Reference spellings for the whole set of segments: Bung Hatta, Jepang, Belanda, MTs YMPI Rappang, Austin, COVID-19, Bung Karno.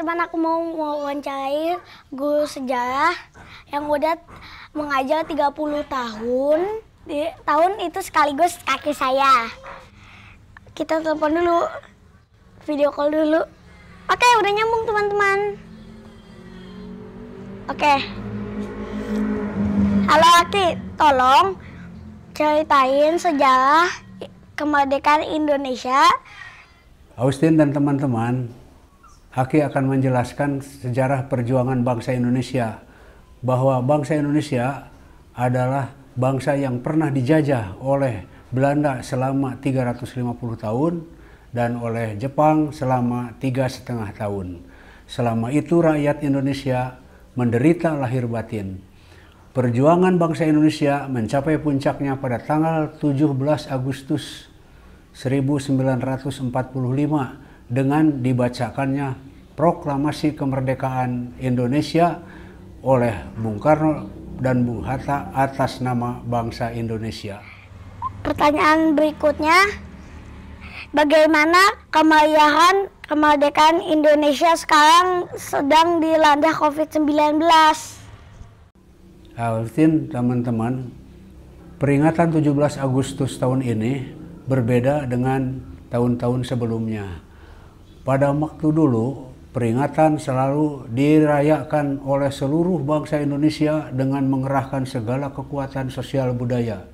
teman-teman, aku mau wawancarai guru sejarah yang udah mengajar 30 tahun. Tahun itu sekaligus kaki saya. Kita telepon dulu, video call dulu. Oke, udah nyambung teman-teman. Oke. Halo Aki, tolong ceritain sejarah kemerdekaan Indonesia. Austin dan teman-teman, Aki akan menjelaskan sejarah perjuangan bangsa Indonesia, bahwa bangsa Indonesia adalah bangsa yang pernah dijajah oleh Belanda selama 350 tahun dan oleh Jepang selama 3,5 tahun. Selama itu rakyat Indonesia menderita lahir batin. Perjuangan bangsa Indonesia mencapai puncaknya pada tanggal 17 Agustus 1945 dengan dibacakannya Proklamasi Kemerdekaan Indonesia oleh Bung Karno dan Bung Hatta atas nama bangsa Indonesia. Pertanyaan berikutnya, bagaimana kemeriahan kemerdekaan Indonesia sekarang sedang dilanda COVID-19? Alvin, teman-teman, peringatan 17 Agustus tahun ini berbeda dengan tahun-tahun sebelumnya. Pada waktu dulu, peringatan selalu dirayakan oleh seluruh bangsa Indonesia dengan mengerahkan segala kekuatan sosial budaya.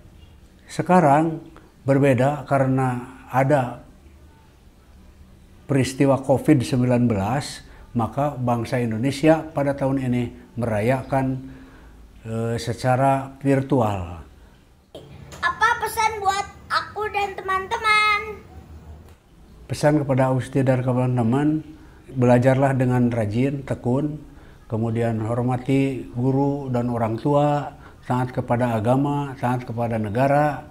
Sekarang berbeda karena ada peristiwa COVID-19, maka bangsa Indonesia pada tahun ini merayakan secara virtual. Dan teman-teman, pesan kepada Austin dan teman-teman, belajarlah dengan rajin, tekun, kemudian hormati guru dan orang tua, taat kepada agama, taat kepada negara,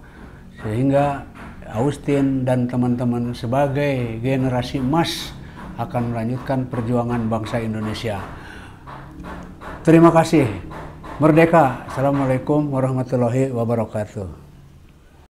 sehingga Austin dan teman-teman sebagai generasi emas akan melanjutkan perjuangan bangsa Indonesia. Terima kasih. Merdeka. Assalamualaikum warahmatullahi wabarakatuh.